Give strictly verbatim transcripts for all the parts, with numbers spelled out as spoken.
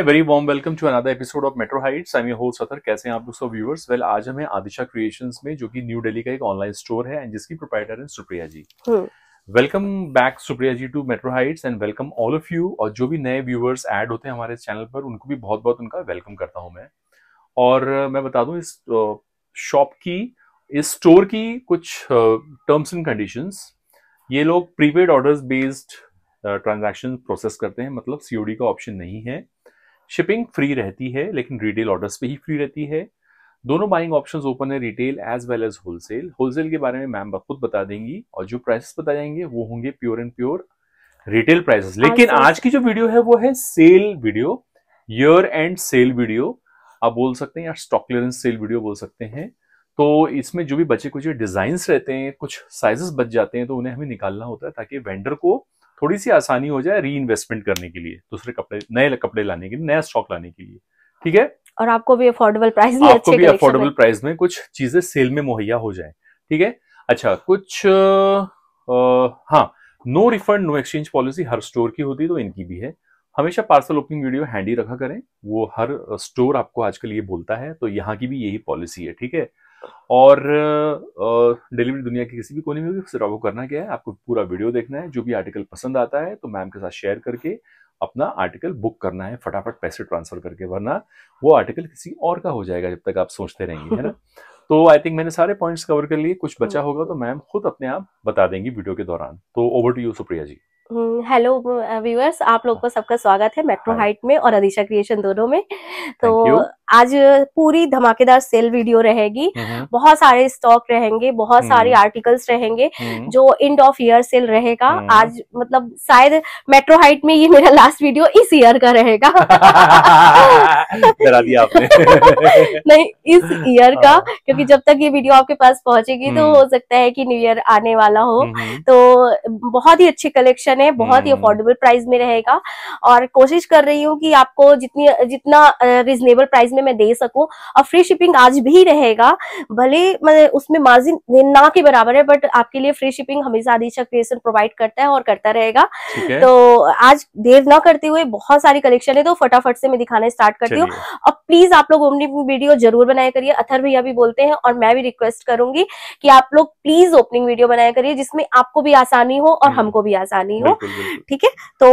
A very warm welcome to another episode of metro heights. I am your host सतर। कैसे हैं आप दोस्तों व्यूअर्स? वेल आज हमें आदित्य क्रिएशंस में, जो कि न्यू दिल्ली का एक ऑनलाइन स्टोर है एंड जिसकी प्रोप्राइटर है Supriya ji. Welcome back Supriya ji to metro heights and welcome all of you. और जो भी नए व्यूअर्स ऐड होते हैं हमारे चैनल पर उनको भी बहुत बहुत उनका वेलकम करता हूं मैं। और मैं बता दूं इस शॉप की, इस स्टोर की कुछ टर्म्स एंड कंडीशंस। ये लोग prepaid orders based transaction process करते हैं, मतलब सीओडी का ऑप्शन नहीं है। शिपिंग फ्री रहती है लेकिन रिटेल ऑर्डर्स पे ही फ्री रहती है। दोनों बाइंग ऑप्शंस ओपन है, retail as well as wholesale. Wholesale के बारे में मैम खुद बता देंगी और जो प्राइसेस बताए जाएंगे वो होंगे pure and pure retail prices. लेकिन आज की जो वीडियो है वो है sale video, year end sale video आप बोल सकते हैं या स्टॉक क्लियरेंस सेल वीडियो बोल सकते हैं। तो इसमें जो भी बचे कुछ डिजाइंस रहते हैं, कुछ साइजेस बच जाते हैं तो उन्हें हमें निकालना होता है ताकि वेंडर को थोड़ी सी आसानी हो जाए री इन्वेस्टमेंट करने के लिए, दूसरे कपड़े, नए कपड़े लाने के लिए, नया स्टॉक लाने के लिए। ठीक है, और आपको भी अफोर्डेबल प्राइस में, आपको भी अफोर्डेबल प्राइस में कुछ चीजें सेल में मुहैया हो जाए। ठीक है, अच्छा कुछ हाँ, no refund no exchange policy हर स्टोर की होती है तो इनकी भी है। हमेशा पार्सल ओपनिंग वीडियो हैंडी रखा करें, वो हर स्टोर आपको आजकल ये बोलता है, तो यहाँ की भी यही पॉलिसी है। ठीक है, और डिलीवरी दुनिया के किसी भी कोने में होगी, सिर्फ आपको करना क्या है, आपको पूरा वीडियो देखना है। जो भी आर्टिकल पसंद आता है तो मैम के साथ शेयर करके अपना आर्टिकल बुक करना है फटाफट पैसे ट्रांसफर करके, वरना वो आर्टिकल किसी और का हो जाएगा जब तक आप सोचते रहेंगे, है ना। तो आई थिंक मैंने सारे पॉइंट्स कवर कर लिए, कुछ बचा होगा तो मैम खुद अपने आप बता देंगी वीडियो के दौरान। तो over to you Supriya ji. Hello viewers, आप लोग को सबका स्वागत है मेट्रो हाइट में और आदित्य क्रिएशन दोनों में। तो आज पूरी धमाकेदार सेल वीडियो रहेगी, बहुत सारे स्टॉक रहेंगे, बहुत सारे आर्टिकल्स रहेंगे, जो एंड ऑफ ईयर सेल रहेगा आज। मतलब शायद मेट्रो हाइट में ये मेरा लास्ट वीडियो इस ईयर का रहेगा। डरा दिया आपने। नहीं, इस ईयर का, क्योंकि जब तक ये वीडियो आपके पास पहुंचेगी तो हो सकता है कि न्यू ईयर आने वाला हो। तो बहुत ही अच्छे कलेक्शन, बहुत ही अफोर्डेबल प्राइस में रहेगा और कोशिश कर रही हूँ कि आपको जितनी जितना रिजनेबल प्राइस में मैं दे सकूं। और फ्री शिपिंग आज भी रहेगा, भले मतलब उसमें मार्जिन ना के बराबर है बट आपके लिए फ्री शिपिंग हमेशा आदित्य क्रिएशन प्रोवाइड करता है और करता रहेगा। तो आज देर ना करते हुए, बहुत सारी कलेक्शन है तो फटाफट से मैं दिखाना स्टार्ट करती हूँ। और प्लीज आप लोग ओपनिंग वीडियो जरूर बनाया करिए, अथर भैया भी बोलते हैं और मैं भी रिक्वेस्ट करूंगी कि आप लोग प्लीज ओपनिंग वीडियो बनाया करिए जिसमें आपको भी आसानी हो और हमको भी आसानी हो। ठीक है, तो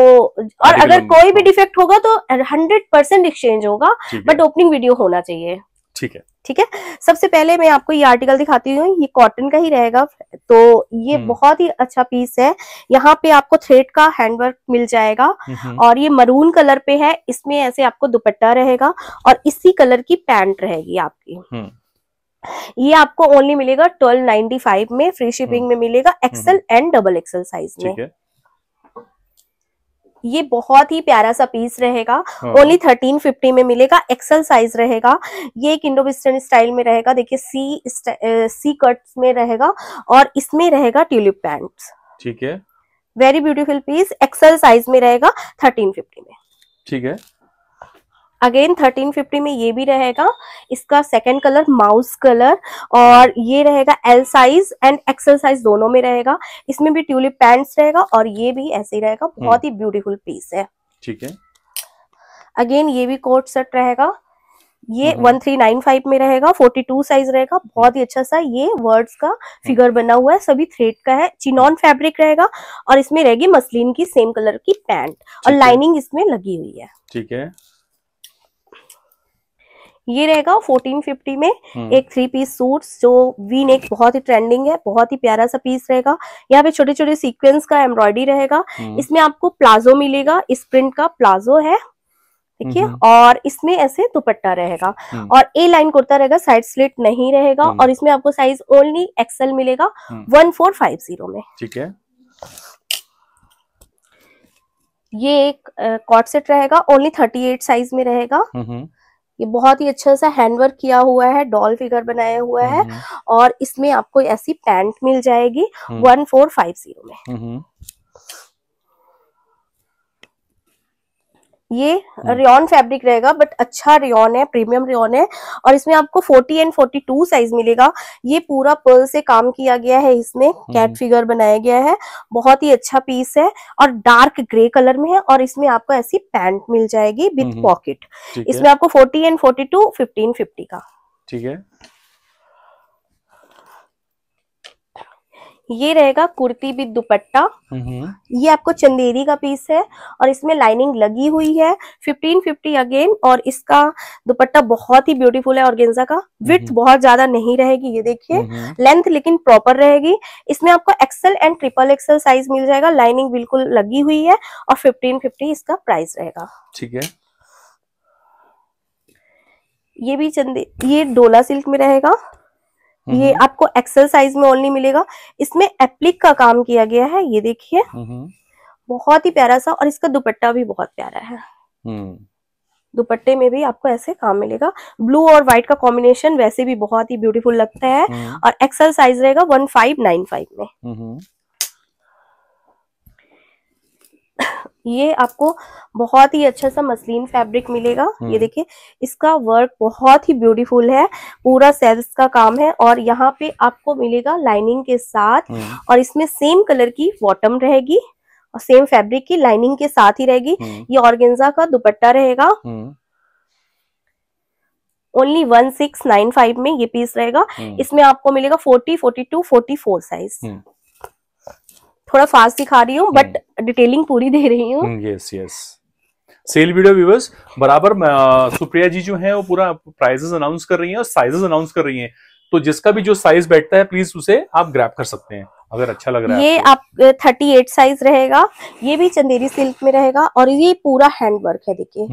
और अगर कोई भी डिफेक्ट होगा तो हंड्रेड परसेंट एक्सचेंज होगा, बट ओपनिंग वीडियो होना चाहिए। ठीक है, ठीक है। सबसे पहले मैं आपको ये आर्टिकल दिखाती हूँ, ये कॉटन का ही रहेगा। तो ये बहुत ही अच्छा पीस है, यहाँ पे आपको थ्रेड का हैंडवर्क मिल जाएगा और ये मरून कलर पे है। इसमें ऐसे आपको दुपट्टा रहेगा और इसी कलर की पैंट रहेगी आपकी। ये आपको ओनली मिलेगा ट्वेल्व नाइनटी फाइव में, फ्री शिपिंग में मिलेगा XL and double XL size में। ये बहुत ही प्यारा सा पीस रहेगा, ओनली थर्टीन फिफ्टी में मिलेगा, एक्सल साइज रहेगा। ये एक इंडो वेस्टर्न स्टाइल में रहेगा, देखिए सी सी कट्स में रहेगा और इसमें रहेगा ट्यूलिप पैंट्स। ठीक है, very beautiful piece, XL size में रहेगा थर्टीन फिफ्टी में। ठीक है, अगेन थर्टीन फिफ्टी में ये भी रहेगा। इसका सेकंड कलर माउस कलर और ये रहेगा L size and XL size दोनों में रहेगा। इसमें भी ट्यूलिप पैंट्स रहेगा और ये भी ऐसे ही रहेगा, बहुत ही ब्यूटीफुल पीस है। ठीक है, अगेन ये भी कोट सेट रहेगा, ये वन थ्री नाइन फाइव में रहेगा, फोर्टी टू साइज रहेगा। बहुत ही अच्छा सा ये वर्ड्स का फिगर बना हुआ है, सभी थ्रेड का है, चिनॉन फैब्रिक रहेगा और इसमें रहेगी मसलिन की सेम कलर की पैंट और लाइनिंग इसमें लगी हुई है। ठीक है, ये रहेगा फोर्टीन फिफ्टी में एक थ्री पीस सूट्स, जो वी नेक बहुत ही ट्रेंडिंग है, बहुत ही प्यारा सा पीस रहेगा। यहाँ पे छोटे छोटे सीक्वेंस का एम्ब्रॉयडरी रहेगा। इसमें आपको प्लाजो मिलेगा, इस प्रिंट का प्लाजो है, देखिए, और इसमें ऐसे दुपट्टा रहेगा और ए लाइन कुर्ता रहेगा, साइड स्लिट नहीं रहेगा और इसमें आपको साइज ओनली एक्सएल मिलेगा वन फोर फाइव जीरो में। ठीक है, ये एक कॉट सेट रहेगा, ओनली थर्टी एट साइज में रहेगा। ये बहुत ही अच्छा सा हैंडवर्क किया हुआ है, डॉल फिगर बनाया हुआ है और इसमें आपको ऐसी पैंट मिल जाएगी वन फोर फाइव जीरो में। ये रेयॉन फैब्रिक रहेगा, बट अच्छा रेयॉन है, प्रीमियम रेयॉन है। और इसमें आपको forty and forty two size मिलेगा। ये पूरा पर्ल से काम किया गया है, इसमें कैट फिगर बनाया गया है, बहुत ही अच्छा पीस है और डार्क ग्रे कलर में है। और इसमें आपको ऐसी पैंट मिल जाएगी विद पॉकेट। इसमें आपको forty and forty two, fifteen fifty का। ठीक है, ये रहेगा कुर्ती विद दुपट्टा। ये आपको चंदेरी का पीस है और इसमें लाइनिंग लगी हुई है, फिफ्टीन फिफ्टी अगेन। और इसका दुपट्टा बहुत ही ब्यूटीफुल है ऑर्गेन्जा का। विड्थ बहुत ज्यादा नहीं रहेगी, ये देखिए लेंथ लेकिन प्रॉपर रहेगी। इसमें आपको XL and triple XL size मिल जाएगा, लाइनिंग बिल्कुल लगी हुई है। और फिफ्टीन फिफ्टी इसका प्राइस रहेगा। ठीक है, ये भी चंदे ये डोला सिल्क में रहेगा। ये आपको एक्सेल साइज में ओनली मिलेगा। इसमें एप्लिक का काम किया गया है, ये देखिए बहुत ही प्यारा सा। और इसका दुपट्टा भी बहुत प्यारा है, दुपट्टे में भी आपको ऐसे काम मिलेगा। ब्लू और व्हाइट का कॉम्बिनेशन वैसे भी बहुत ही ब्यूटीफुल लगता है। और एक्सेल साइज रहेगा वन फाइव नाइन फाइव में। ये आपको बहुत ही अच्छा सा मसलिन फैब्रिक मिलेगा, ये देखिए इसका वर्क बहुत ही ब्यूटीफुल है, पूरा सेल्स का काम है। और यहाँ पे आपको मिलेगा लाइनिंग के साथ, और इसमें सेम कलर की बॉटम रहेगी और सेम फैब्रिक की लाइनिंग के साथ ही रहेगी। ये ऑर्गेन्जा का दुपट्टा रहेगा, only one six nine five में ये पीस रहेगा। इसमें आपको मिलेगा forty, forty two, forty four size. थोड़ा फास्ट दिखा रही हूँ बट डिटेलिंग पूरी दे रही हूँ। Yes yes, sale video viewers बराबर सुप्रिया जी जो हैं वो पूरा प्राइजेस अनाउंस कर रही हैं और साइजेस अनाउंस कर रही हैं, तो जिसका भी जो साइज बैठता है प्लीज उसे आप ग्रैब कर सकते हैं अगर अच्छा लग रहा है। ये आप थर्टी एट साइज रहेगा, ये भी चंदेरी सिल्क में रहेगा। और ये पूरा हैंडवर्क है, देखिये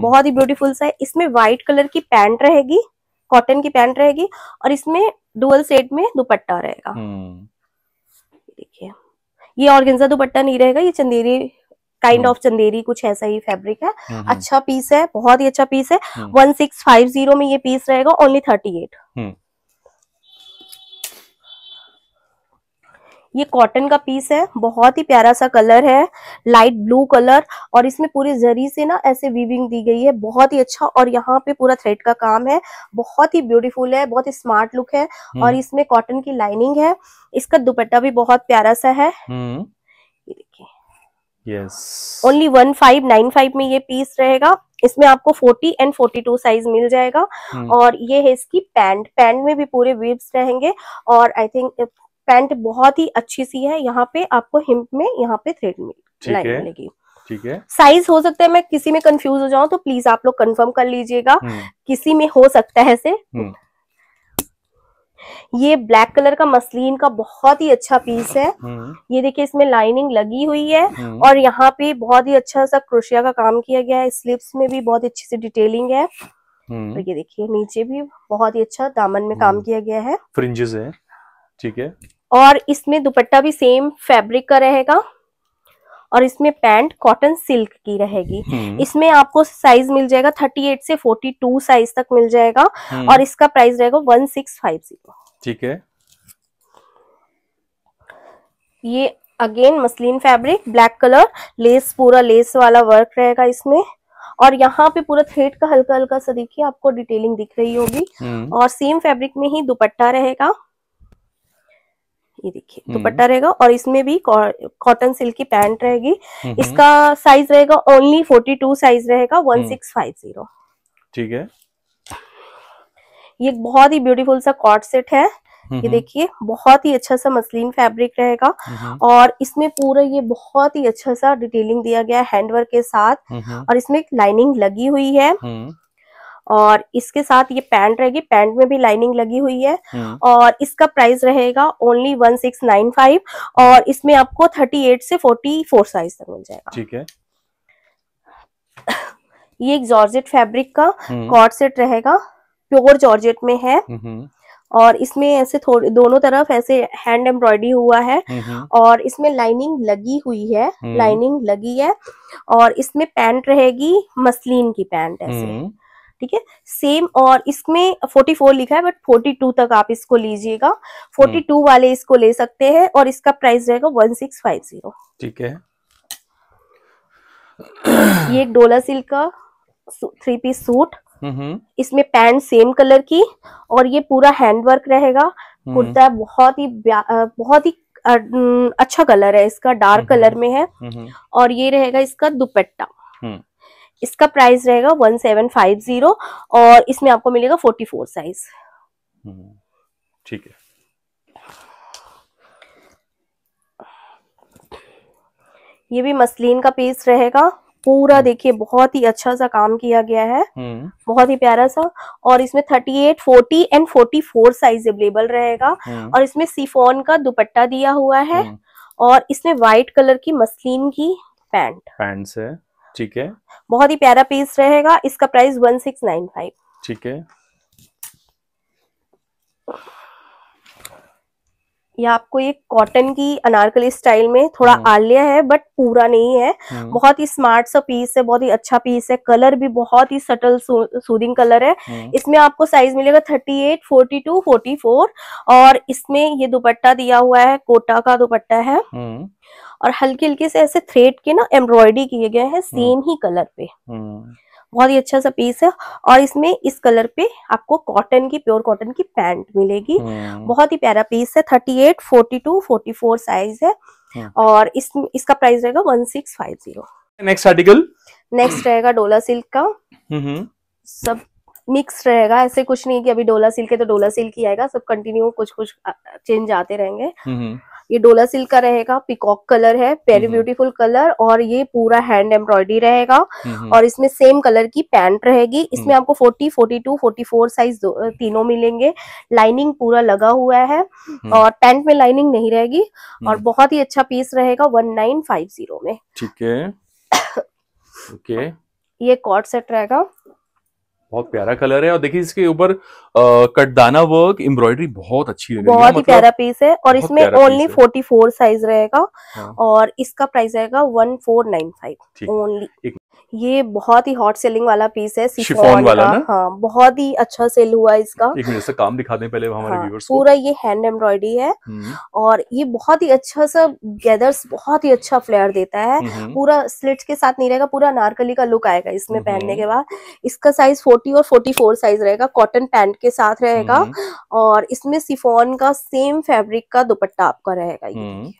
बहुत ही ब्यूटीफुल सा है। इसमें व्हाइट कलर की पैंट रहेगी, कॉटन की पैंट रहेगी। और इसमें डुअल सेट में दुपट्टा रहेगा, देखिये ये ऑर्गेन्जा दुपट्टा नहीं रहेगा, ये चंदेरी काइंड ऑफ चंदेरी कुछ ऐसा ही फैब्रिक है। अच्छा पीस है, बहुत ही अच्छा पीस है। वन सिक्स फाइव जीरो में ये पीस रहेगा, ओनली थर्टी एट। ये कॉटन का पीस है, बहुत ही प्यारा सा कलर है, लाइट ब्लू कलर। और इसमें पूरी जरी से ना ऐसे वीविंग दी गई है, बहुत ही अच्छा। और यहाँ पे पूरा थ्रेड का काम है, बहुत ही ब्यूटीफुल है, बहुत ही स्मार्ट लुक है। और इसमें कॉटन की लाइनिंग है, इसका दुपट्टा भी बहुत प्यारा सा है, ये देखिए। Yes, only one five nine five में ये पीस रहेगा। इसमें आपको forty and forty two size मिल जाएगा। और ये है इसकी पैंट, पैंट में भी पूरे वीव्स रहेंगे। और आई थिंक पैंट बहुत ही अच्छी सी है, यहाँ पे आपको हिप में यहाँ पे थ्रेड लाइन मिलेगी। ठीक है, साइज हो सकता है मैं किसी में कंफ्यूज हो जाऊं तो प्लीज आप लोग कंफर्म कर लीजिएगा, किसी में हो सकता है ऐसे। ये ब्लैक कलर का मसलिन का बहुत ही अच्छा पीस है, ये देखिए इसमें लाइनिंग लगी हुई है। और यहाँ पे बहुत ही अच्छा सा क्रोशिया का काम किया गया है, स्लीव्स में भी बहुत अच्छी सी डिटेलिंग है। और ये देखिए नीचे भी बहुत ही अच्छा दामन में काम किया गया है, फ्रिंजेस है। ठीक है, और इसमें दुपट्टा भी सेम फैब्रिक का रहेगा। और इसमें पैंट कॉटन सिल्क की रहेगी। इसमें आपको साइज मिल जाएगा थर्टी एट से फोर्टी टू साइज तक मिल जाएगा। और इसका प्राइस रहेगा वन सिक्स फाइव जीरो। ठीक है, ये again muslin fabric, black colour, lace पूरा लेस वाला वर्क रहेगा इसमें। और यहाँ पे पूरा थ्रेड का हल्का हल्का सा देखिए आपको डिटेलिंग दिख रही होगी। और सेम फैब्रिक में ही दुपट्टा रहेगा, ये देखिए दुपट्टा रहेगा। और इसमें भी कॉटन सिल्क की पैंट रहेगी, इसका साइज रहेगा ओनली फोर्टी टू साइज रहेगा, वन सिक्स फाइव जीरो। ठीक है, ये बहुत ही ब्यूटीफुल सा कॉट सेट है, ये देखिए बहुत ही अच्छा सा मसलिन फैब्रिक रहेगा। और इसमें पूरा ये बहुत ही अच्छा सा डिटेलिंग दिया गया है हैंडवर्क के साथ। और इसमें लाइनिंग लगी हुई है। और इसके साथ ये पैंट रहेगी, पैंट में भी लाइनिंग लगी हुई है। और इसका प्राइस रहेगा only one six nine five. और इसमें आपको थर्टी एट से फोर्टी फोर साइज तक मिल जाएगा। ठीक है, ये एक जॉर्जेट फैब्रिक का कॉट सेट रहेगा, प्योर जॉर्जेट में है। और इसमें ऐसे थोड़े दोनों तरफ ऐसे हैंड एम्ब्रॉयडरी हुआ है। और इसमें लाइनिंग लगी हुई है, लाइनिंग लगी है। और इसमें पैंट रहेगी, मसलिन की पैंट ऐसे, ठीक है सेम। और इसमें फोर्टी फोर लिखा है बट फोर्टी टू तक आप इसको लीजिएगा, फोर्टी टू वाले इसको ले सकते हैं। और इसका प्राइस रहेगा वन सिक्स फाइव जीरो। ठीक है, ये एक डोला सिल्क का थ्री पीस सूट, इसमें पैंट सेम कलर की और ये पूरा हैंडवर्क रहेगा। कुर्ता बहुत ही बहुत ही अच्छा कलर है इसका, डार्क कलर में है। और ये रहेगा इसका दुपट्टा, इसका प्राइस रहेगा वन सेवन फाइव जीरो, और इसमें आपको मिलेगा फोर्टी फोर साइज। ठीक है, ये भी मसलिन का पीस रहेगा पूरा। देखिए बहुत ही अच्छा सा काम किया गया है, बहुत ही प्यारा सा। और इसमें thirty eight, forty and forty four size available रहेगा। और इसमें सिफॉन का दुपट्टा दिया हुआ है और इसमें व्हाइट कलर की मसलिन की पैंट पैंट्स है। ठीक है, बहुत ही प्यारा पीस रहेगा। इसका price one six nine five. ठीक है, या आपको ये कॉटन की अनारकली स्टाइल में थोड़ा आलिया है बट पूरा नहीं है, बहुत ही स्मार्ट सा पीस है, बहुत ही अच्छा पीस है। कलर भी बहुत ही सटल सूदिंग कलर है। इसमें आपको साइज मिलेगा thirty eight, forty two, forty four. और इसमें ये दुपट्टा दिया हुआ है, कोटा का दुपट्टा है। और हल्के हल्के से ऐसे थ्रेड के ना एम्ब्रॉयडरी किए गए हैं सेम ही कलर पे, बहुत ही अच्छा सा पीस है। और इसमें इस कलर पे आपको कॉटन की, प्योर कॉटन की पैंट मिलेगी। बहुत ही प्यारा पीस है, thirty eight, forty two, forty four size है। और इस इसका प्राइस रहेगा one six five zero. Next article next रहेगा डोला सिल्क का, सब मिक्स रहेगा, ऐसे कुछ नहीं कि अभी डोला सिल्क है तो डोला सिल्क ही आएगा, सब कंटिन्यू कुछ कुछ चेंज आते रहेंगे। ये डोला सिल्क का रहेगा, पिकॉक कलर है, वेरी ब्यूटीफुल कलर। और ये पूरा हैंड एम्ब्रॉयडरी रहेगा और इसमें सेम कलर की पैंट रहेगी। इसमें आपको forty, forty two, forty four size तीनों मिलेंगे। लाइनिंग पूरा लगा हुआ है और पैंट में लाइनिंग नहीं रहेगी। और बहुत ही अच्छा पीस रहेगा वन नाइन फाइव जीरो में। ठीक है, ओके। ये कॉट सेट रहेगा, बहुत प्यारा कलर है। और देखिए इसके ऊपर कटदाना वर्क, एम्ब्रॉयडरी बहुत अच्छी है, बहुत ही प्यारा पीस है। और इसमें ओनली फोर्टी फोर साइज रहेगा। हाँ। और इसका प्राइस रहेगा one four nine five only. ये बहुत ही हॉट सेलिंग वाला पीस है, शिफॉन वाला ना। हाँ, बहुत ही अच्छा सेल हुआ इसका। एक मिनट से काम दिखा दें पहले हमारे व्यूअर्स को। पूरा ये हैंड एम्ब्रॉयडरी है और ये बहुत ही अच्छा सा गैदर्स, बहुत ही अच्छा फ्लेयर देता है। पूरा स्लिट्स के साथ नहीं रहेगा, पूरा अनारकली का लुक आएगा इसमें पहनने के बाद। इसका साइज फोर्टी और फोर्टी फोर साइज रहेगा, कॉटन पैंट के साथ रहेगा। और इसमें शिफॉन का सेम फैब्रिक का दुपट्टा आपका रहेगा ये,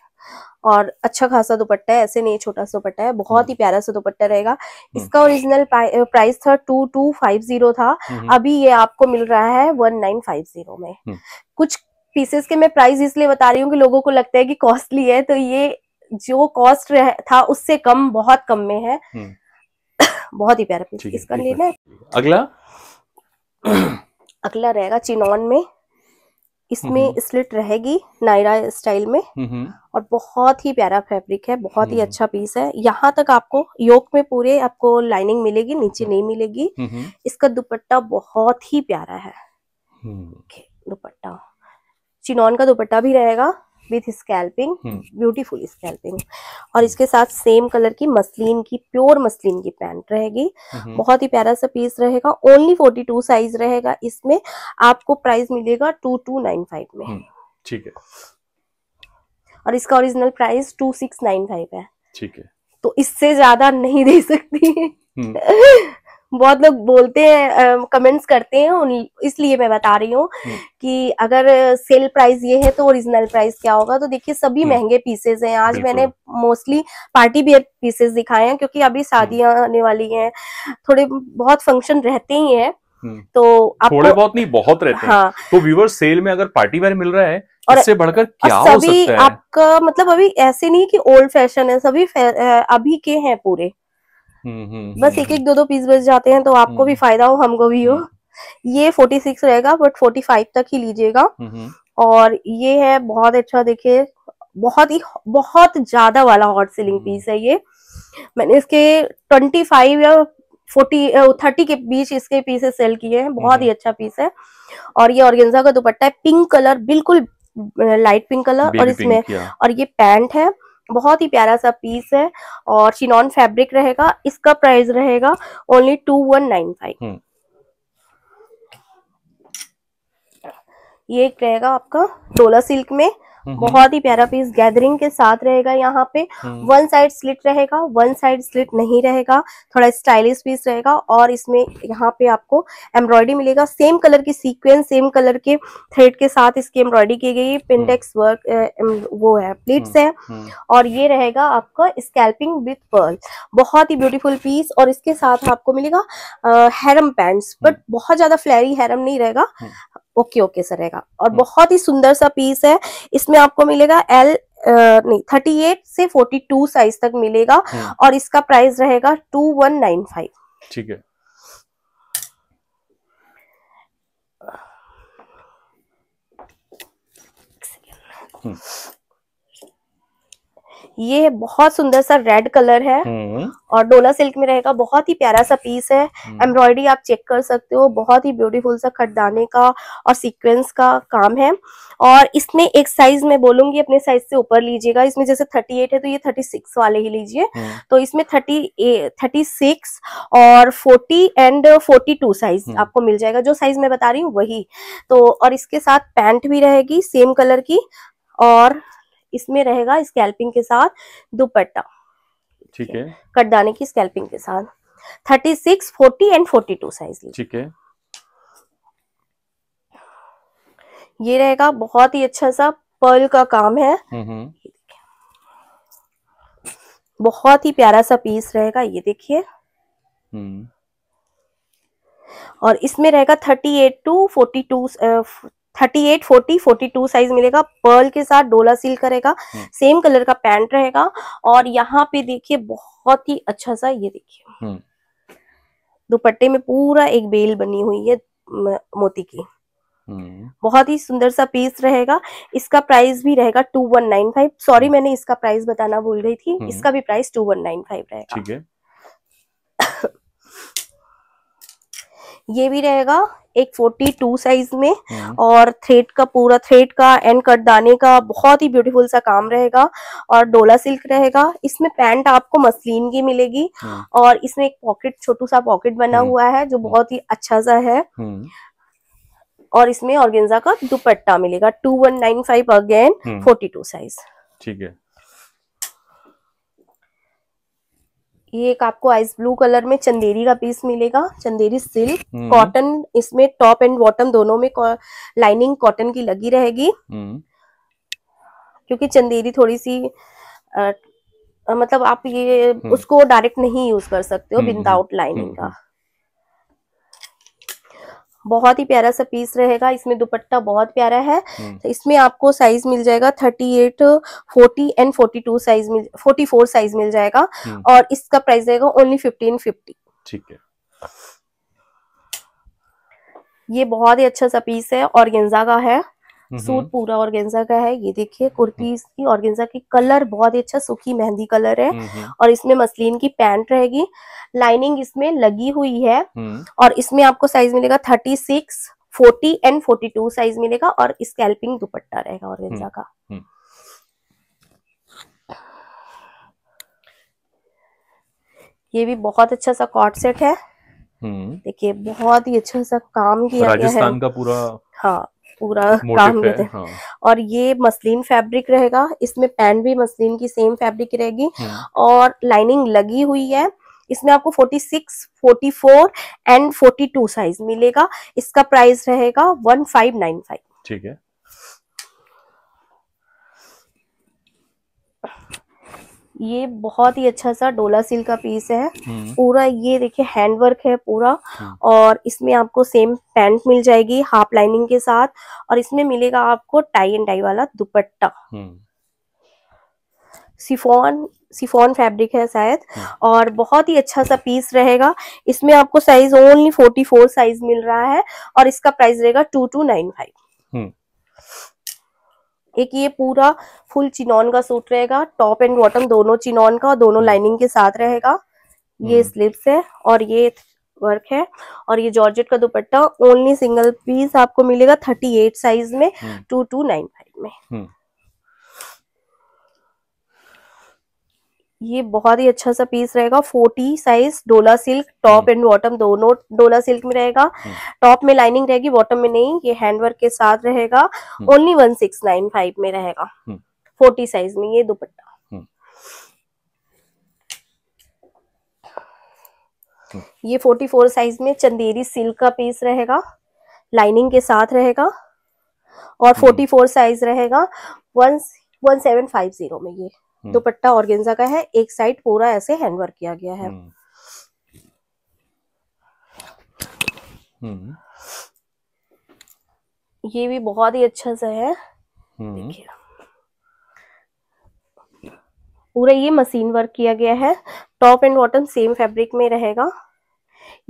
और अच्छा खासा दुपट्टा है, ऐसे नहीं छोटा सा दुपट्टा है, बहुत ही प्यारा सा दुपट्टा रहेगा। इसका ओरिजिनल प्राइस था टू टू फाइव जीरो था, अभी ये आपको मिल रहा है वन नाइन फाइव जीरो में। कुछ पीसेस के मैं प्राइस इसलिए बता रही हूँ कि लोगों को लगता है कि कॉस्टली है, तो ये जो कॉस्ट था उससे कम, बहुत कम में है। बहुत ही प्यारा पीस इसका लेना है। अगला अगला रहेगा चिनॉन में, इसमें स्लिट रहेगी नायरा स्टाइल में और बहुत ही प्यारा फैब्रिक है, बहुत ही अच्छा पीस है। यहाँ तक आपको योक में पूरे आपको लाइनिंग मिलेगी, नीचे नहीं मिलेगी। इसका दुपट्टा बहुत ही प्यारा है, दुपट्टा चिनॉन का दुपट्टा भी रहेगा विथ स्कैल्पिंग, ब्यूटीफुल स्कैल्पिंग। और इसके साथ सेम कलर की मसलिन की, प्योर मसलिन की पैंट रहेगी। बहुत ही प्यारा सा पीस रहेगा, ओनली फोर्टी टू साइज रहेगा। इसमें आपको प्राइस मिलेगा टू टू नाइन फाइव में। ठीक है, और इसका original price two six nine five है। ठीक है, तो इससे ज्यादा नहीं दे सकती। बहुत लोग बोलते हैं, कमेंट्स करते हैं, इसलिए मैं बता रही हूँ कि अगर सेल प्राइस ये है तो ओरिजिनल प्राइस क्या होगा। तो देखिए सभी महंगे पीसेस हैं। आज मैंने मोस्टली पार्टी वियर पीसेस दिखाए हैं क्योंकि अभी शादियां आने वाली हैं, थोड़े बहुत फंक्शन रहते ही हैं, तो आप थोड़े बहुत नहीं बहुत रहते हैं। हाँ। तो व्यूअर सेल में अगर पार्टी वेयर मिल रहा है और इससे बढ़कर क्या हो सकता है आपका, मतलब अभी ऐसे नहीं कि ओल्ड फैशन है, सभी अभी के हैं पूरे। बस एक एक दो दो पीस बच जाते हैं, तो आपको भी फायदा हो हमको भी हो। ये फोर्टी सिक्स रहेगा बट फोर्टी फाइव तक ही लीजिएगा। और ये है बहुत अच्छा, देखिए बहुत ही बहुत ज्यादा वाला हॉट सेलिंग पीस है ये। मैंने इसके ट्वेंटी फाइव या फोर्टी थर्टी के बीच इसके पीसेस सेल किए हैं, बहुत ही अच्छा पीस है। और ये ऑर्गेन्जा का दुपट्टा है, पिंक कलर, बिल्कुल लाइट पिंक कलर। और इसमें और ये पैंट है, बहुत ही प्यारा सा पीस है और चिनॉन फैब्रिक रहेगा। इसका प्राइस रहेगा only two one nine five. ये एक रहेगा आपका डोला सिल्क में बहुत ही प्यारा पीस गैदरिंग के साथ रहेगा। यहाँ पे वन साइड स्लिट रहेगा, वन साइड स्लिट नहीं रहेगा, थोड़ा स्टाइलिश पीस रहेगा। और इसमें यहाँ पे आपको एम्ब्रॉयडरी मिलेगा, सेम कलर की सीक्वेंस, सेम कलर के थ्रेड के साथ इसकी एम्ब्रॉयडरी की गई। पिंडेक्स वर्क वो है, प्लीट्स है। और ये रहेगा आपका स्कैल्पिंग विथ पर्ल, बहुत ही ब्यूटीफुल पीस। और इसके साथ आपको मिलेगा हेरम पैंट्स, बट बहुत ज्यादा फ्लैरी हेरम नहीं रहेगा, ओके ओके सर रहेगा। और बहुत ही सुंदर सा पीस है। इसमें आपको मिलेगा एल नहीं अड़तीस से बयालीस साइज तक मिलेगा। और इसका प्राइस रहेगा इक्कीस सौ पचानवे। ठीक है, ये बहुत सुंदर सा रेड कलर है और डोला सिल्क में रहेगा। बहुत ही प्यारा सा पीस है, एम्ब्रॉयडरी आप चेक कर सकते हो, बहुत ही ब्यूटीफुल सा खटदाने का और सीक्वेंस का काम है। और इसमें एक साइज मैं बोलूंगी अपने साइज से ऊपर लीजिएगा। इसमें जैसे अड़तीस है तो ये छत्तीस वाले ही लीजिए। तो इसमें थर्टी थर्टी सिक्स और चालीस एंड बयालीस साइज आपको मिल जाएगा, जो साइज मैं बता रही हूँ वही। तो और इसके साथ पैंट भी रहेगी सेम कलर की, और इसमें रहेगा स्कैल्पिंग के साथ दुपट्टा। ठीक है, कटदाने की स्कैल्पिंग के साथ छत्तीस, चालीस एंड बयालीस साइज। ठीक है, ये रहेगा। बहुत ही अच्छा सा पर्ल का काम है, बहुत ही प्यारा सा पीस रहेगा, ये देखिए। और इसमें रहेगा अड़तीस टू बयालीस अड़तीस, चालीस, बयालीस साइज मिलेगा। पर्ल के साथ डोला सिल्क करेगा, सेम कलर का पैंट रहेगा। और यहाँ पे देखिए बहुत ही अच्छा सा, ये देखिए दुपट्टे में पूरा एक बेल बनी हुई है मोती की, बहुत ही सुंदर सा पीस रहेगा। इसका प्राइस भी रहेगा इक्कीस सौ पचानवे। सॉरी, मैंने इसका प्राइस बताना भूल गई थी। इसका भी प्राइस इक्कीस सौ पचानवे रहेगा। ठीक है, ये भी रहेगा एक बयालीस साइज में। और थ्रेड का पूरा थ्रेड का एंड कटदाने का बहुत ही ब्यूटीफुल सा काम रहेगा। और डोला सिल्क रहेगा। इसमें पैंट आपको मसलिन की मिलेगी। और इसमें एक पॉकेट, छोटू सा पॉकेट बना हुआ है जो बहुत ही अच्छा सा है। और इसमें ऑर्गेन्जा का दुपट्टा मिलेगा इक्कीस सौ पचानवे अगेन बयालीस साइज। ठीक है, ये एक आपको आइस ब्लू कलर में चंदेरी का पीस मिलेगा, चंदेरी सिल्क कॉटन। इसमें टॉप एंड बॉटम दोनों में लाइनिंग कॉटन की लगी रहेगी, क्योंकि चंदेरी थोड़ी सी आ, मतलब आप ये उसको डायरेक्ट नहीं यूज कर सकते हो विदाउट लाइनिंग का। बहुत ही प्यारा सा पीस रहेगा। इसमें दुपट्टा बहुत प्यारा है। तो इसमें आपको साइज मिल जाएगा अड़तीस, चालीस एंड बयालीस साइज मिल चौवालीस साइज मिल जाएगा। और इसका प्राइस रहेगा ओनली पंद्रह सौ पचास। ठीक है, ये बहुत ही अच्छा सा पीस है, ऑर्गेन्जा का है। सूट पूरा ऑर्गेन्जा का है, ये देखिए। कुर्ती की ऑर्गेन्जा की कलर बहुत ही अच्छा सूखी मेहंदी कलर है। और इसमें मसलिन की पैंट रहेगी, लाइनिंग इसमें लगी हुई है। और इसमें आपको साइज मिलेगा छत्तीस, चालीस एंड बयालीस साइज मिलेगा। और स्कैल्पिंग दुपट्टा रहेगा ऑर्गेन्जा का। ये भी बहुत अच्छा सा कॉट सेट है, देखिए बहुत ही अच्छा सा काम किया गया है। राजस्थान का पूरा हाँ पूरा काम देते हैं। हाँ। और ये मसलिन फैब्रिक रहेगा। इसमें पैंट भी मसलिन की सेम फैब्रिक रहेगी। और लाइनिंग लगी हुई है। इसमें आपको छियालीस, चौवालीस एंड बयालीस साइज मिलेगा। इसका प्राइस रहेगा पंद्रह सौ पचानवे। ठीक है, ये बहुत ही अच्छा सा डोला सिल्क का पीस है पूरा। ये देखिए हैंडवर्क है पूरा। और इसमें आपको सेम पैंट मिल जाएगी हाफ लाइनिंग के साथ। और इसमें मिलेगा आपको टाई एंड डाई वाला दुपट्टा, सिफॉन सिफॉन फैब्रिक है शायद। और बहुत ही अच्छा सा पीस रहेगा। इसमें आपको साइज ओनली चौवालीस साइज मिल रहा है। और इसका प्राइस रहेगा बाईस सौ पचानवे। एक ये पूरा फुल चिनॉन का सूट रहेगा, टॉप एंड बॉटम दोनों चिनॉन का, दोनों लाइनिंग के साथ रहेगा। ये स्लीव्स है और ये वर्क है। और ये जॉर्जेट का दुपट्टा ओनली सिंगल पीस आपको मिलेगा अड़तीस साइज में बाईस सौ पचानवे में। ये बहुत ही अच्छा सा पीस रहेगा। Forty size dola silk, top and bottom दोनों डोला सिल्क में रहेगा। टॉप में लाइनिंग रहेगी, बॉटम में नहीं। ये हैंडवर्क के साथ रहेगा। Only one six nine five में रहेगा। फोर्टी साइज में ये दुपट्टा। ये फोर्टी फोर साइज में चंदेरी सिल्क का पीस रहेगा, लाइनिंग के साथ रहेगा। और फोर्टी फोर साइज रहेगा one one seven five zero में। ये दुपट्टा ऑर्गेन्जा का है, एक साइड पूरा ऐसे हैंडवर्क किया गया है। ये भी बहुत ही अच्छा सा है, देखिए पूरा ये मशीन वर्क किया गया है। Top and bottom same fabric में रहेगा।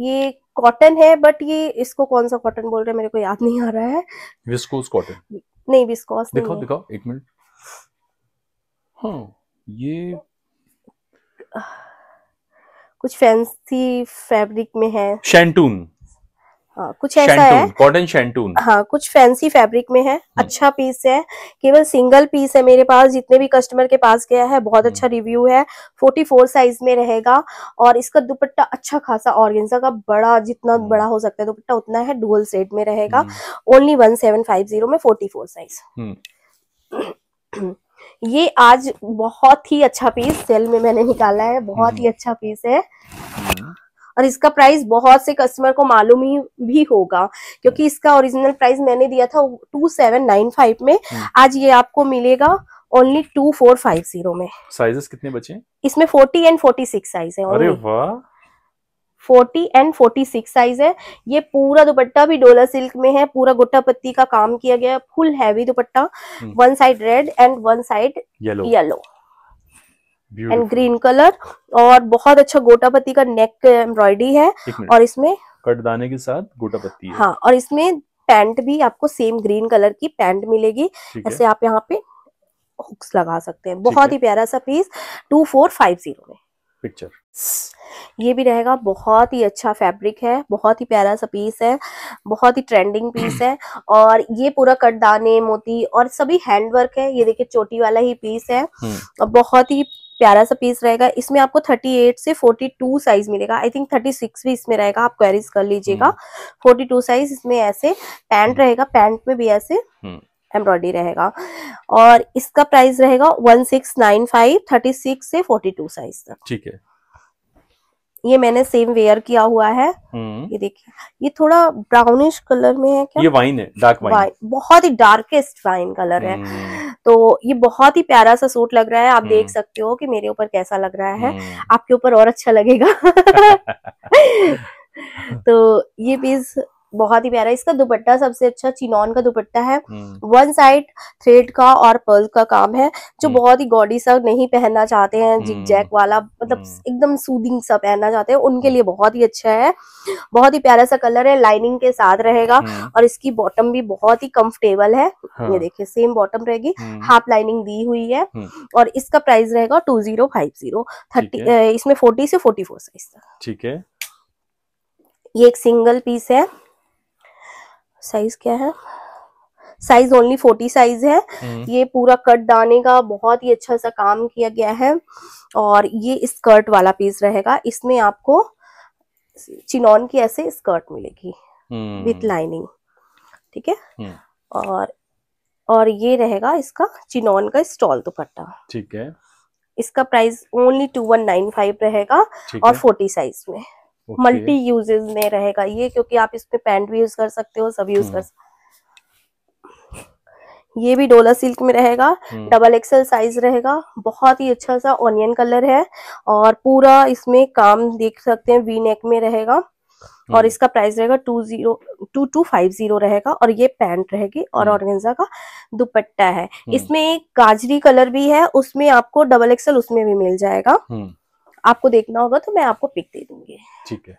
ये कॉटन है, बट ये इसको कौन सा कॉटन बोल रहे हैं मेरे को याद नहीं आ रहा है। विस्कोस कॉटन नहीं, विस्कोस दिखाओ दिखाओ एक मिनट। हाँ, ये कुछ फैंसी फैब्रिक में है, शैंटून। हाँ, कुछ ऐसा है, कॉटन शैंटून। हाँ, कुछ फैंसी फैब्रिक में है। अच्छा पीस है, केवल सिंगल पीस है मेरे पास। जितने भी कस्टमर के पास गया है बहुत अच्छा रिव्यू है। फोर्टी फोर साइज में रहेगा। और इसका दुपट्टा अच्छा खासा ऑर्गेन्जा का बड़ा, जितना बड़ा हो सकता है दुपट्टा उतना है। डुअल सेट में रहेगा। Only one seven five zero में फोर्टी फोर साइज। ये आज बहुत ही अच्छा पीस सेल में मैंने निकाला है। बहुत ही अच्छा पीस है और इसका प्राइस बहुत से कस्टमर को मालूम ही भी होगा, क्योंकि इसका ओरिजिनल प्राइस मैंने दिया था टू सेवन नाइन फाइव में। आज ये आपको मिलेगा only two four five zero में। साइजेस कितने बचे हैं इसमें? Forty and forty six size है। अरे वाह, forty and forty six size है। ये पूरा दुपट्टा भी डोला सिल्क में है। पूरा गोटा पत्ती का काम किया गया है। Full heavy dupatta, one side red and one side yellow and green colour. और बहुत अच्छा गोटा पत्ती का नेक एम्ब्रॉयडरी है। और इसमें कटदाने के साथ गोटा पत्ती है। हाँ, और इसमें पैंट भी आपको सेम ग्रीन कलर की पैंट मिलेगी। ऐसे आप यहाँ पे हुक्स लगा सकते हैं। बहुत ही प्यारा सा piece two four five zero में। पिक्चर ये भी रहेगा। बहुत ही अच्छा फैब्रिक है, बहुत ही प्यारा सा पीस है, बहुत ही ट्रेंडिंग पीस है। और ये पूरा कटदाने, मोती और सभी हैंडवर्क है। ये देखिए चोटी वाला ही पीस है और बहुत ही प्यारा सा पीस रहेगा। इसमें आपको थर्टी एट से फोर्टी टू साइज मिलेगा। आई थिंक थर्टी सिक्स भी इसमें रहेगा, आप क्वेरीज कर लीजिएगा। Forty two size. इसमें ऐसे पैंट रहेगा, पैंट में भी ऐसे एम्ब्रॉयडरी रहेगा। और इसका प्राइस रहेगा one six nine five, thirty six से फोर्टी टू साइज तक। ठीक है, ये मैंने सेम वेयर किया हुआ है। ये देखिए, ये थोड़ा ब्राउनिश कलर में है क्या? ये वाइन है, डार्क वाइन, बहुत ही डार्केस्ट वाइन कलर है। तो ये बहुत ही प्यारा सा सूट लग रहा है। आप देख सकते हो कि मेरे ऊपर कैसा लग रहा है, आपके ऊपर और अच्छा लगेगा। तो ये पीस बहुत ही प्यारा है। इसका दुपट्टा सबसे अच्छा चिनॉन का दुपट्टा है। वन साइड थ्रेड का और पर्ल का काम है। जो बहुत ही गॉडी सा नहीं पहनना चाहते हैं, जिग जैग वाला, मतलब एकदम सूदिंग सा पहनना चाहते हैं, उनके लिए बहुत ही अच्छा है। बहुत ही प्यारा सा कलर है, लाइनिंग के साथ रहेगा। और इसकी बॉटम भी बहुत ही कंफर्टेबल है। ये देखिए सेम बॉटम रहेगी, हाफ लाइनिंग दी हुई है। और इसका प्राइस रहेगा two zero five zero, thirty इसमें फोर्टी से फोर्टी फोर साइज तक। ठीक है, ये एक सिंगल पीस है। साइज क्या है? साइज ओनली फोर्टी साइज है। ये पूरा कट दाने का बहुत ही अच्छा सा काम किया गया है। और ये स्कर्ट वाला पीस रहेगा। इसमें आपको चिनॉन की ऐसे स्कर्ट मिलेगी विथ लाइनिंग। ठीक है, और और ये रहेगा इसका चिनॉन का स्टॉल दुपट्टा। ठीक है, इसका price only two one nine five रहेगा। और फोर्टी साइज में मल्टी okay. यूजेस में रहेगा ये, क्योंकि आप इस पे पैंट भी यूज कर सकते हो, सब यूज कर सकते। ये भी डोला सिल्क में रहेगा, डबल एक्सेल साइज रहेगा। बहुत ही अच्छा सा ऑनियन कलर है। और पूरा इसमें काम देख सकते हैं, वी नेक में रहेगा। और इसका प्राइस रहेगा two zero two two five zero रहेगा। और ये पैंट रहेगी और ऑर्गेन्जा का दुपट्टा है। इसमें एक गाजरी कलर भी है, उसमें आपको डबल एक्सेल उसमें भी मिल जाएगा। आपको देखना होगा तो मैं आपको पिक दे दूंगी। ठीक है,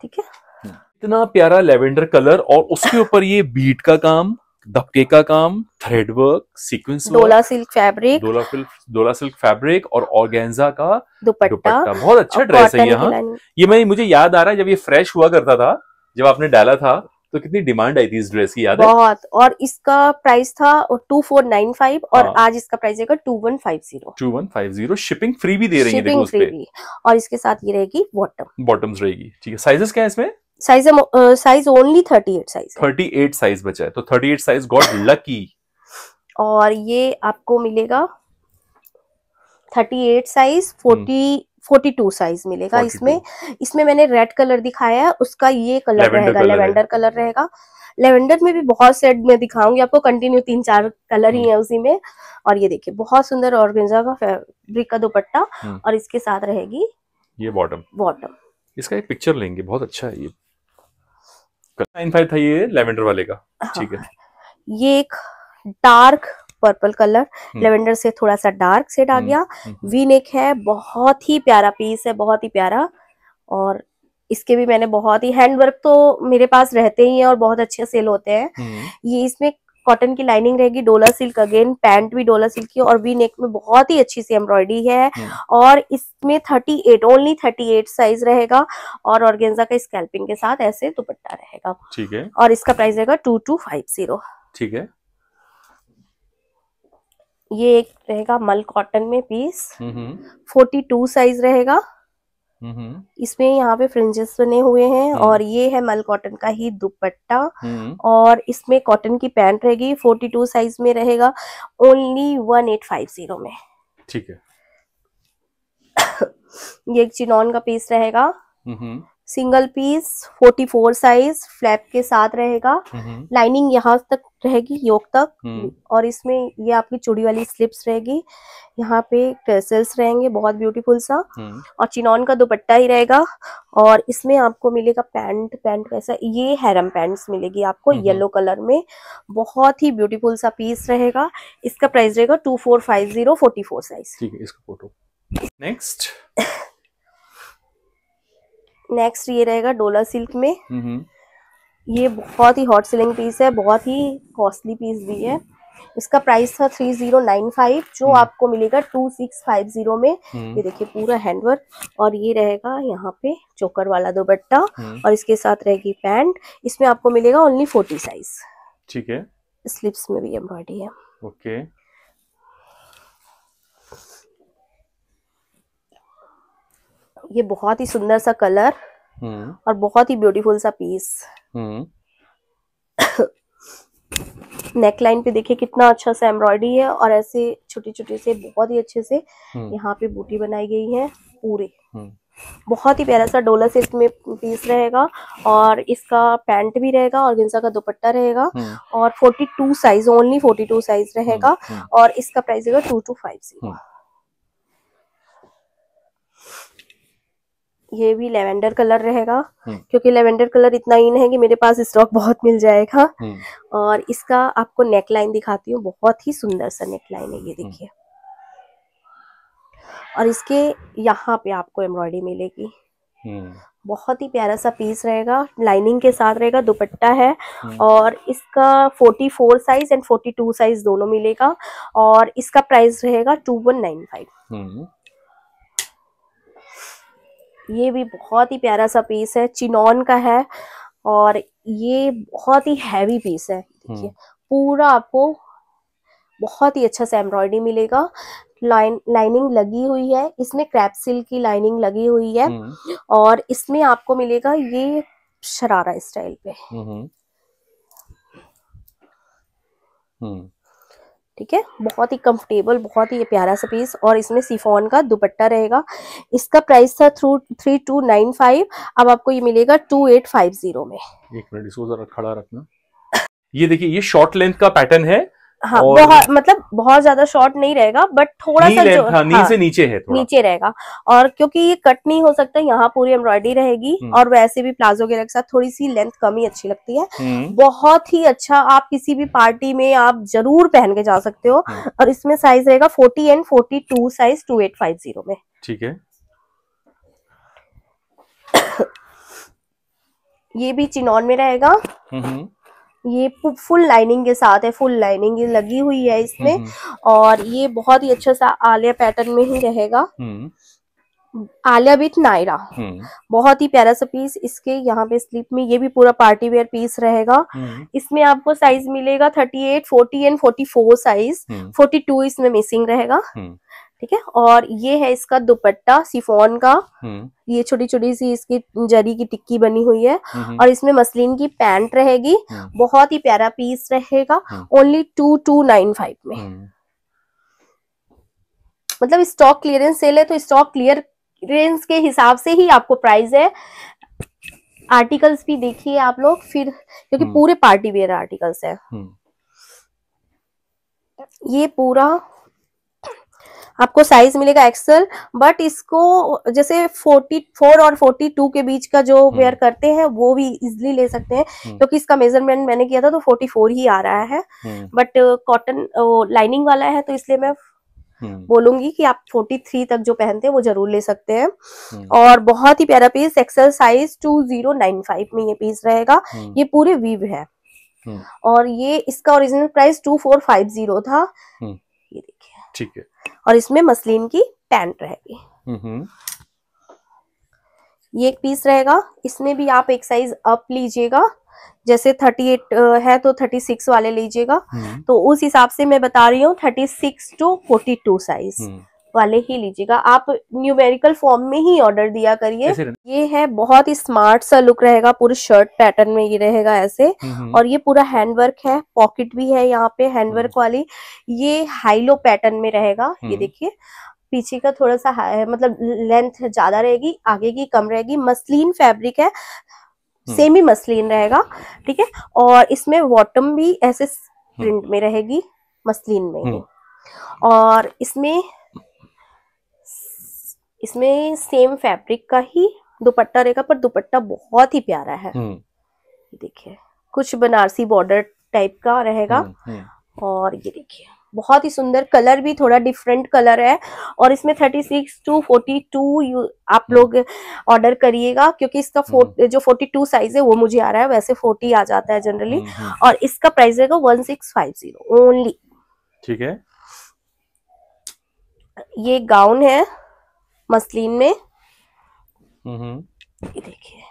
ठीक है। इतना प्यारा लेवेंडर कलर और उसके ऊपर ये बीट का काम, दबके का काम, थ्रेड वर्क, सीक्वेंस वर्क, डोला सिल्क फैब्रिक, डोला डोला सिल्क फैब्रिक और ऑर्गेन्जा का दुपट्टा। बहुत अच्छा ड्रेस है। यहाँ ये मैं मुझे याद आ रहा है, जब ये फ्रेश हुआ करता था, जब आपने डाला था तो कितनी डिमांड आई थी इस ड्रेस की, याद है? बहुत। और इसका प्राइस था टू फोर नाइन फाइव, और हाँ। आज इसका प्राइस रहेगा two one five zero two one five zero. Shipping free भी दे रही है, देखो उस पे। और इसके साथ ये रहेगी बॉटम, बॉटम्स रहेगी। ठीक है, साइजेस क्या है इसमें? Size size only thirty eight size, thirty eight size बचा है, तो thirty eight size got lucky. और ये आपको मिलेगा thirty eight size, forty forty two size मिलेगा इसमें। इसमें मैंने रेड कलर दिखाया है, उसका ये कलर रहेगा, लेवेंडर कलर रहेगा। लेवेंडर में भी बहुत सेट में दिखाऊंगी आपको, कंटिन्यू तीन चार कलर ही है उसी में। और ये देखिए बहुत सुंदर ऑर्गेन्जा का फैब्रिक का दुपट्टा, और इसके साथ रहेगी ये बॉटम। बॉटम इसका एक पिक्चर लेंगे, बहुत अच्छा है ये। नाइन फाइव था ये लेवेंडर वाले का। ठीक है, ये एक डार्क पर्पल कलर, लेवेंडर से थोड़ा सा डार्क शेड आ गया। वी नेक है, बहुत ही प्यारा पीस है, बहुत ही प्यारा। और इसके भी मैंने बहुत ही हैंडवर्क तो मेरे पास रहते ही हैं और बहुत अच्छे सेल होते हैं। ये इसमें कॉटन की लाइनिंग रहेगी, डोला सिल्क अगेन, पैंट भी डोला सिल्क की, और वी नेक में बहुत ही अच्छी सी एम्ब्रॉयडरी है। और इसमें thirty eight, only thirty eight size रहेगा, और ऑर्गेन्जा का स्कैल्पिंग के साथ ऐसे दुपट्टा रहेगा। ठीक है, और इसका प्राइस रहेगा टू टू फाइव जीरो। ठीक है, ये एक रहेगा मल कॉटन में पीस, फोर्टी टू साइज रहेगा। इसमें यहाँ पे फ्रिंजेस बने हुए हैं, और ये है मल कॉटन का ही दुपट्टा। और इसमें कॉटन की पैंट रहेगी, फोर्टी टू साइज में रहेगा, only one eight five zero में। ठीक है, ये एक चिनॉन का पीस रहेगा, single piece, forty four size, flap के साथ रहेगा। लाइनिंग यहाँ तक रहेगी, योक तक। और इसमें ये आपकी चूड़ी वाली स्लिप्स रहेगी, यहाँ पे ट्रेसल्स रहेंगे, बहुत ब्यूटीफुल सा। और चिनॉन का दुपट्टा ही रहेगा। और इसमें आपको मिलेगा पैंट, पैंट कैसा, ये हैरम पैंट्स मिलेगी आपको येलो कलर में, बहुत ही ब्यूटीफुल सा पीस रहेगा। इसका प्राइस रहेगा two four five zero, forty four size. ठीक है, इसका फोटो। नेक्स्ट नेक्स्ट ये रहेगा डोला सिल्क में। ये बहुत ही हॉट सेलिंग पीस है, बहुत ही कॉस्टली पीस भी है। इसका प्राइस था थ्री जीरो नाइन फाइव, जो आपको मिलेगा टू सिक्स फाइव जीरो में। ये देखिए पूरा हैंडवर्क, और ये रहेगा यहाँ पे चोकर वाला दुपट्टा, और इसके साथ रहेगी पैंट। इसमें आपको मिलेगा ओनली फोर्टी साइज। ठीक है, स्लीव्स में भी एम्ब्रॉयडरी है। ओके, ये बहुत ही सुंदर सा कलर और बहुत ही ब्यूटीफुल सा पीस। नेकलाइन पे देखिए कितना अच्छा सा एम्ब्रॉयडरी है, और ऐसे छोटे छोटे से बहुत ही अच्छे से यहाँ पे बूटी बनाई गई है पूरे। बहुत ही प्यारा सा डोला सिल्क में पीस रहेगा, और इसका पैंट भी रहेगा, और ऑर्गेन्जा का दुपट्टा रहेगा। और forty two size, only forty two size रहेगा, और इसका प्राइस रहेगा टू टू फाइव जीरो। ये भी लेवेंडर कलर रहेगा, क्योंकि लेवेंडर कलर इतना इन है कि मेरे पास स्टॉक बहुत मिल जाएगा। और इसका आपको नेकलाइन दिखाती हूँ, बहुत ही सुंदर सा नेकलाइन है, ये देखिए। और इसके यहाँ पे आपको एम्ब्रॉयडरी मिलेगी, बहुत ही प्यारा सा पीस रहेगा, लाइनिंग के साथ रहेगा, दुपट्टा है। और इसका forty four size and forty two size दोनों मिलेगा, और इसका प्राइस रहेगा टू वन नाइन फाइव। ये भी बहुत ही प्यारा सा पीस है, चिनॉन का है, और ये बहुत ही हैवी पीस है। देखिए पूरा आपको बहुत ही अच्छा सा एम्ब्रॉयडरी मिलेगा, लाइन लाइनिंग लगी हुई है, इसमें क्रैप सिल्क की लाइनिंग लगी हुई है। और इसमें आपको मिलेगा ये शरारा स्टाइल पे। हम्म, ठीक है, बहुत ही कंफर्टेबल, बहुत ही प्यारा सा पीस। और इसमें सिफॉन का दुपट्टा रहेगा। इसका प्राइस था थ्री टू नाइन फाइव, अब आपको ये मिलेगा टू एट फाइव जीरो में। एक मिनट, इसको जरा खड़ा रखना। ये देखिए, ये शॉर्ट लेंथ का पैटर्न है। हाँ, और... बहुत, मतलब बहुत ज्यादा शॉर्ट नहीं रहेगा, बट थोड़ा सा जो, हाँ, नी से नीचे है, थोड़ा नीचे रहेगा। और क्योंकि ये कट नहीं हो सकता, यहाँ पूरी एम्ब्रॉयडरी रहेगी। और वैसे भी प्लाजो के साथ थोड़ी सी लेंथ कम ही अच्छी लगती है। बहुत ही अच्छा, आप किसी भी पार्टी में आप जरूर पहन के जा सकते हो। और इसमें साइज रहेगा forty and forty two size, two eight five zero में। ठीक है, ये भी चिनॉन में रहेगा। ये फुल लाइनिंग के साथ है, फुल लाइनिंग लगी हुई है इसमें। और ये बहुत ही अच्छा सा आलिया पैटर्न में ही रहेगा। आलिया विथ नायरा, बहुत ही प्यारा सा पीस। इसके यहाँ पे स्लीप में ये भी पूरा पार्टी वेयर पीस रहेगा। इसमें आपको साइज मिलेगा thirty eight, forty and forty four size, forty two इसमें मिसिंग रहेगा, ठीक है। और ये है इसका दुपट्टा सिफॉन का, ये छोटी छोटी सी इसकी जरी की टिक्की बनी हुई है। और इसमें मसलिन की पैंट रहेगी, बहुत ही प्यारा पीस रहेगा, only two two nine five में। मतलब स्टॉक क्लियरेंस सेल है तो स्टॉक क्लियर रेंज के हिसाब से ही आपको प्राइस है। आर्टिकल्स भी देखिए आप लोग फिर, क्योंकि पूरे पार्टी वेयर आर्टिकल्स है। ये पूरा आपको साइज मिलेगा एक्सल, बट इसको जैसे फोर्टी फोर और फोर्टी टू के बीच का जो वेयर करते हैं वो भी इजिली ले सकते हैं, क्योंकि इसका मेजरमेंट मैंने किया था तो फोर्टी फोर ही आ रहा है। बट कॉटन लाइनिंग वाला है तो इसलिए मैं बोलूंगी कि आप फोर्टी थ्री तक जो पहनते हैं वो जरूर ले सकते हैं। और बहुत ही प्यारा piece, XL size two zero nine five में ये पीस रहेगा। ये पूरे वीव है और ये इसका original price two four five zero था, ये देखिए, ठीक है। और इसमें मसलिन की पैंट रहेगी, ये एक पीस रहेगा। इसमें भी आप एक साइज अप लीजिएगा, जैसे थर्टी एट है तो थर्टी सिक्स वाले लीजिएगा, तो उस हिसाब से मैं बता रही हूँ thirty six to forty two size वाले ही लीजिएगा। आप न्यूमेरिकल फॉर्म में ही ऑर्डर दिया करिए। ये है बहुत ही स्मार्ट सा लुक रहेगा, पूरे शर्ट पैटर्न में ये रहेगा ऐसे। और ये पूरा हैंडवर्क है, पॉकेट भी है यहाँ पे हैंडवर्क वाली। ये हाईलो पैटर्न में रहेगा, ये देखिए पीछे का थोड़ा सा मतलब लेंथ ज्यादा रहेगी, आगे की कम रहेगी। मसलिन फैब्रिक है, सेमी मसलिन रहेगा, ठीक है। और इसमें बॉटम भी ऐसे प्रिंट में रहेगी मसलिन में। और इसमें इसमें सेम फैब्रिक का ही दुपट्टा रहेगा, पर दुपट्टा बहुत ही प्यारा है, देखिए कुछ बनारसी बॉर्डर टाइप का रहेगा। और ये देखिए बहुत ही सुंदर, कलर भी थोड़ा डिफरेंट कलर है। और इसमें thirty six to forty two आप लोग ऑर्डर करिएगा, क्योंकि इसका जो फोर्टी टू साइज है वो मुझे आ रहा है, वैसे फोर्टी आ जाता है जनरली। और इसका प्राइस रहेगा one six five zero only, ठीक है। ये गाउन है मसलिन में, ये देखिए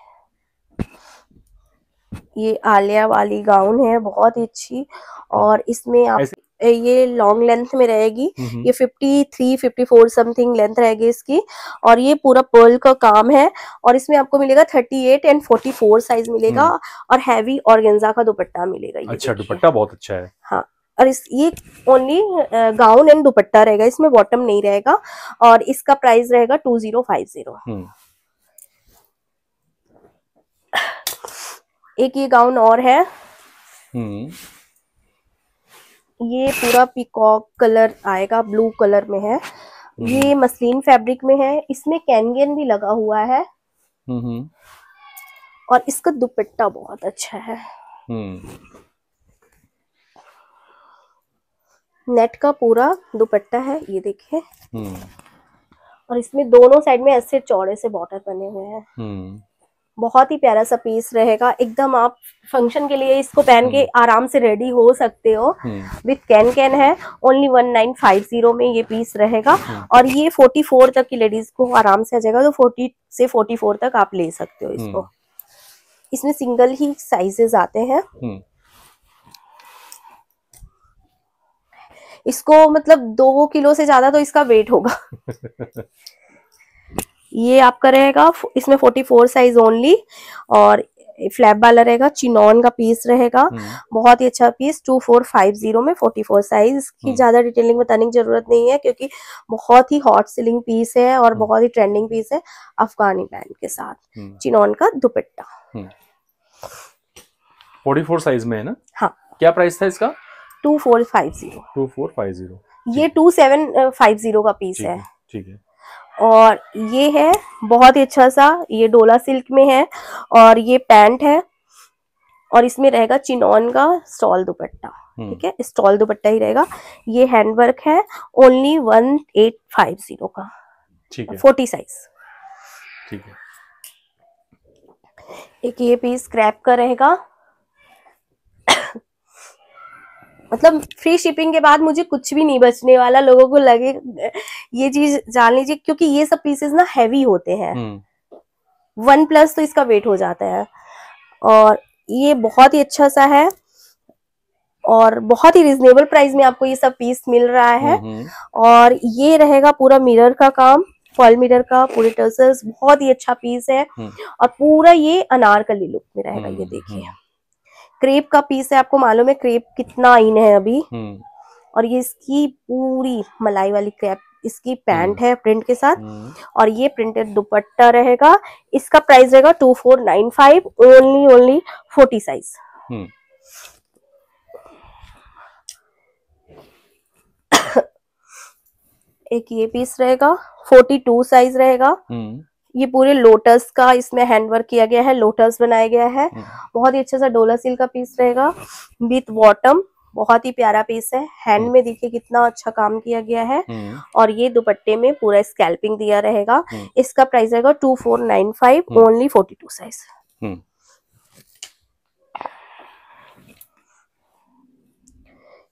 ये आलिया वाली गाउन है, बहुत ही अच्छी। और इसमें आप ये लॉन्ग लेंथ में रहेगी, ये fifty three fifty four something length रहेगी इसकी। और ये पूरा पर्ल का काम है। और इसमें आपको मिलेगा thirty eight and forty four size मिलेगा। और हैवी ऑर्गेन्जा का दुपट्टा मिलेगा, ये अच्छा दुपट्टा बहुत अच्छा है, हाँ। और इस ये ओनली गाउन एंड दुपट्टा रहेगा, इसमें बॉटम नहीं रहेगा। और इसका प्राइस रहेगा टू जीरो फाइव जीरो। एक ये गाउन और है, ये पूरा पीकॉक कलर आएगा, ब्लू कलर में है, ये मसलिन फैब्रिक में है। इसमें कैनगेन भी लगा हुआ है। और इसका दुपट्टा बहुत अच्छा है, नेट का पूरा दुपट्टा है, ये देखिए। और इसमें दोनों साइड में ऐसे चौड़े से बॉर्डर बने हुए हैं, बहुत ही प्यारा सा पीस रहेगा। एकदम आप फंक्शन के लिए इसको पहन के आराम से रेडी हो सकते हो। विथ कैन कैन है, only one nine five zero में ये पीस रहेगा। और ये फोर्टी फोर तक की लेडीज को आराम से आ जाएगा, तो फोर्टी से फोर्टी फोर तक आप ले सकते हो इसको। इसमें सिंगल ही साइजेस आते हैं। इसको मतलब दो किलो से ज्यादा तो इसका वेट होगा। ये आपका रहेगा, इसमें फोर्टी फोर साइज ओनली। और फ्लैप वाला रहेगा, चिनॉन का पीस रहेगा, बहुत ही अच्छा piece. Two four five zero में फोर्टी फोर साइज। इसकी ज्यादा डिटेलिंग बताने की जरूरत नहीं है, क्योंकि बहुत ही हॉट सेलिंग पीस है और बहुत ही ट्रेंडिंग पीस है। अफगानी पैंट के साथ चिनॉन का दुपट्टा, फोर्टी फोर साइज में है ना, हाँ। क्या प्राइस था इसका? Two four five zero. ये टू सेवन फाइव जीरो का पीस है, ठीक है। और ये है बहुत ही अच्छा सा, ये डोला सिल्क में है। और ये पैंट है, और इसमें रहेगा चिनॉन का स्टॉल दुपट्टा, ठीक है, स्टॉल दुपट्टा ही रहेगा। ये हैंडवर्क है, only one eight five zero का, ठीक है, फोर्टी साइज, ठीक है। एक ये पीस क्रैप का रहेगा। मतलब फ्री शिपिंग के बाद मुझे कुछ भी नहीं बचने वाला, लोगों को लगे ये चीज जान लीजिए, क्योंकि ये सब पीसेस ना हैवी होते हैं, वन प्लस तो इसका वेट हो जाता है। और ये बहुत ही अच्छा सा है और बहुत ही रिजनेबल प्राइस में आपको ये सब पीस मिल रहा है। और ये रहेगा पूरा मिरर का काम, फॉल मिरर का, पूरे टर्सल्स, बहुत ही अच्छा पीस है। और पूरा ये अनारकली लुक में रहेगा, ये देखिए क्रेप का पीस है, आपको मालूम है क्रेप कितना इन है अभी। और ये इसकी पूरी मलाई वाली क्रेप इसकी पैंट है प्रिंट के साथ, और ये प्रिंटेड दुपट्टा रहेगा। इसका प्राइस रहेगा two four nine five only only forty size. एक ये पीस रहेगा फोर्टी टू साइज रहेगा। ये पूरे लोटस का इसमें हैंडवर्क किया गया है, लोटस बनाया गया है। बहुत ही अच्छा सा डोला सिल का पीस रहेगा विथ बॉटम, बहुत ही प्यारा पीस है। हैंड में देखिए कितना अच्छा काम किया गया है। और ये दुपट्टे में पूरा स्कैल्पिंग दिया रहेगा। इसका प्राइस रहेगा two four nine five only forty two size.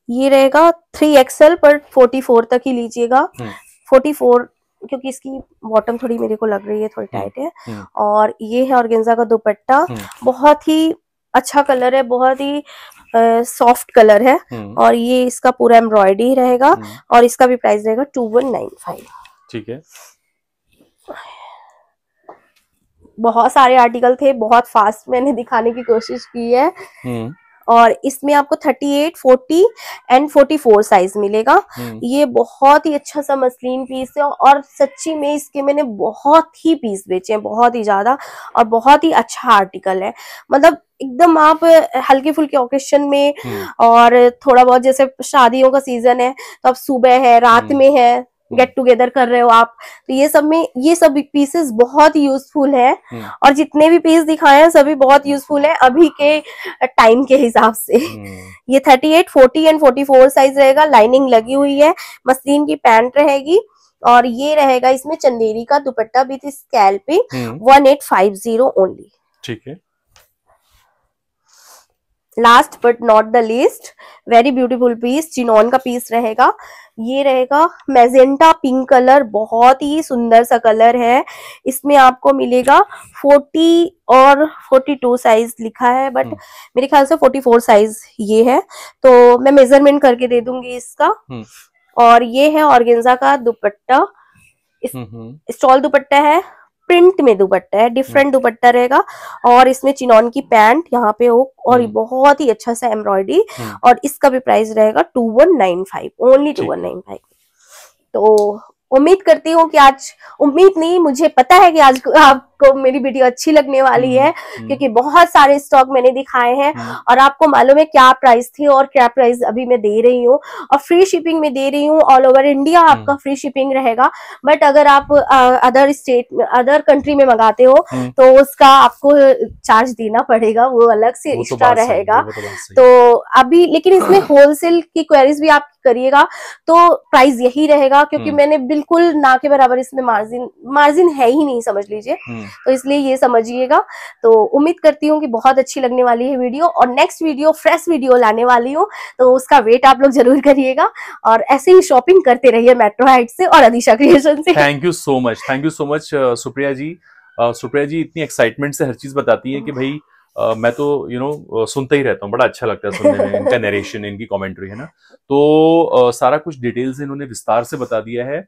ये रहेगा थ्री एक्सएल पर फोर्टी फोर तक ही लीजिएगा, फोर्टी फोर क्योंकि इसकी बॉटम थोड़ी मेरे को लग रही है, थोड़ी टाइट है। और ये है ऑर्गेन्जा का दुपट्टा, बहुत ही अच्छा कलर है, बहुत ही सॉफ्ट कलर है। और ये इसका पूरा एम्ब्रॉयडरी रहेगा और इसका भी प्राइस रहेगा टू वन नाइन फाइव। ठीक है, बहुत सारे आर्टिकल थे, बहुत फास्ट मैंने दिखाने की कोशिश की है। और इसमें आपको thirty eight, forty and forty four size मिलेगा। ये बहुत ही अच्छा सा मसलिन पीस है और सच्ची में इसके मैंने बहुत ही पीस बेचे हैं, बहुत ही ज्यादा, और बहुत ही अच्छा आर्टिकल है। मतलब एकदम आप हल्के फुल्के ओकेशन में और थोड़ा बहुत, जैसे शादियों का सीजन है तो आप सुबह है, रात में है, गेट टुगेदर कर रहे हो आप, तो ये सब में ये सब पीसेस बहुत यूजफुल है। और जितने भी पीस दिखाए हैं सभी बहुत यूजफुल है अभी के टाइम के हिसाब से। ये thirty eight, forty and forty four size रहेगा। लाइनिंग लगी हुई है, मसलिन की पैंट रहेगी। और ये रहेगा इसमें चंदेरी का दुपट्टा with scalloping, one eight five zero only. ठीक है, last but not the least, very beautiful piece, chinon का पीस रहेगा। ये रहेगा मैजेंटा पिंक कलर, बहुत ही सुंदर सा कलर है। इसमें आपको मिलेगा फोर्टी और फोर्टी टू साइज लिखा है, बट मेरे ख्याल से फोर्टी फोर साइज ये है, तो मैं मेजरमेंट करके दे दूंगी इसका। और ये है ऑर्गेन्जा का दुपट्टा, स्टॉल दुपट्टा है, प्रिंट में दुपट्टा है, डिफरेंट दुपट्टा रहेगा। और इसमें चिनॉन की पैंट यहाँ पे हो, और बहुत ही अच्छा सा एम्ब्रॉयडरी। और इसका भी प्राइस रहेगा two one nine five, only two one nine five. तो उम्मीद करती हूँ कि आज, उम्मीद नहीं मुझे पता है कि आज आपको मेरी वीडियो अच्छी लगने वाली है, क्योंकि बहुत सारे स्टॉक मैंने दिखाए हैं और आपको मालूम है क्या प्राइस थी और क्या प्राइस अभी मैं दे रही हूँ। और फ्री शिपिंग में दे रही हूँ, ऑल ओवर इंडिया आपका फ्री शिपिंग रहेगा। बट अगर आप अदर स्टेट, अदर कंट्री में मंगाते हो तो उसका आपको चार्ज देना पड़ेगा, वो अलग से एक्स्ट्रा रहेगा। तो अभी लेकिन इसमें होलसेल की क्वेरीज भी आप करिएगा तो प्राइस यही रहेगा, क्योंकि मैंने बिल्कुल ना के बराबर इसमें मार्जिन मार्जिन है ही नहीं, समझ लीजिए, तो इसलिए ये समझिएगा। तो उम्मीद करती हूँ कि बहुत अच्छी लगने वाली है वीडियो, और नेक्स्ट वीडियो फ्रेश वीडियो लाने वाली हूँ, तो उसका वेट आप लोग जरूर करिएगा। और ऐसे ही शॉपिंग करते रहिए मेट्रो हाइट्स से और अदिशा क्रिएशन से। Thank you so much, thank you so much Supriya ji. Supriya ji इतनी एक्साइटमेंट से हर चीज बताती है कि भाई Uh, मैं तो यू you नो know, सुनता ही रहता हूँ, बड़ा अच्छा लगता है सुनने में, इनका नरेशन, इनकी कमेंट्री, है ना। तो uh, सारा कुछ डिटेल्स इन्होंने विस्तार से बता दिया है,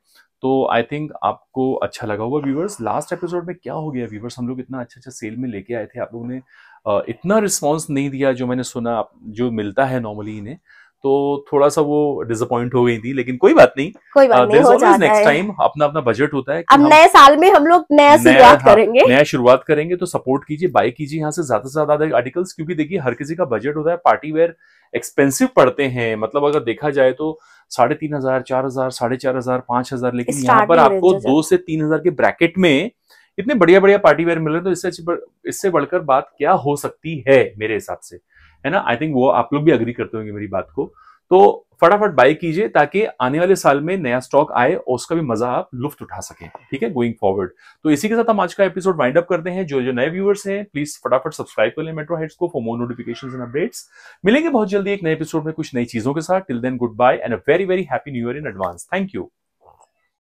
तो आई थिंक आपको अच्छा लगा होगा व्यूवर्स। लास्ट एपिसोड में क्या हो गया व्यूवर्स, हम लोग इतना अच्छा अच्छा सेल में लेके आए थे, आप लोगों ने uh, इतना रिस्पॉन्स नहीं दिया जो मैंने सुना, जो मिलता है नॉर्मली इन्हें, तो थोड़ा सा वो डिसअपॉइंट हो गई थी, लेकिन कोई बात नहीं, कोई बात uh, नहीं, हो जाता नेक्स्ट टाइम, अपना अपना बजट होता है। अब नए साल में हम लोग नया शुरुआत करेंगे, नया शुरुआत करेंगे तो सपोर्ट कीजिए, बाय कीजिए यहाँ से ज्यादा से ज्यादा आर्टिकल्स, क्योंकि देखिए हर किसी का बजट होता है। पार्टी वेयर एक्सपेंसिव पड़ते हैं, मतलब अगर देखा जाए तो साढ़े तीन हजार, चार हजार, साढ़े चार हजार, पांच हजार, लेकिन यहाँ पर आपको दो से तीन हजार के ब्रैकेट में इतने बढ़िया बढ़िया पार्टी वेयर मिल रहे हैं, तो इससे इससे बढ़कर बात क्या हो सकती है मेरे हिसाब से, है ना। आई थिंक वो आप लोग भी अग्री करते होंगे मेरी बात को। तो फटाफट बाय कीजिए ताकि आने वाले साल में नया स्टॉक आए और उसका भी मजा आप लुफ्त उठा सकें, ठीक है, गोइंग फॉरवर्ड। तो इसी के साथ हम आज का एपिसोड वाइंड अप करते हैं। जो जो नए व्यूअर्स हैं प्लीज फटाफट सब्सक्राइब कर लें मेट्रो हाइट्स को for more notifications and updates. मिलेंगे बहुत जल्दी एक नए एपिसोड में कुछ नई चीजों के साथ। Till Then goodbye and a very, very happy new year in advance. Thank you.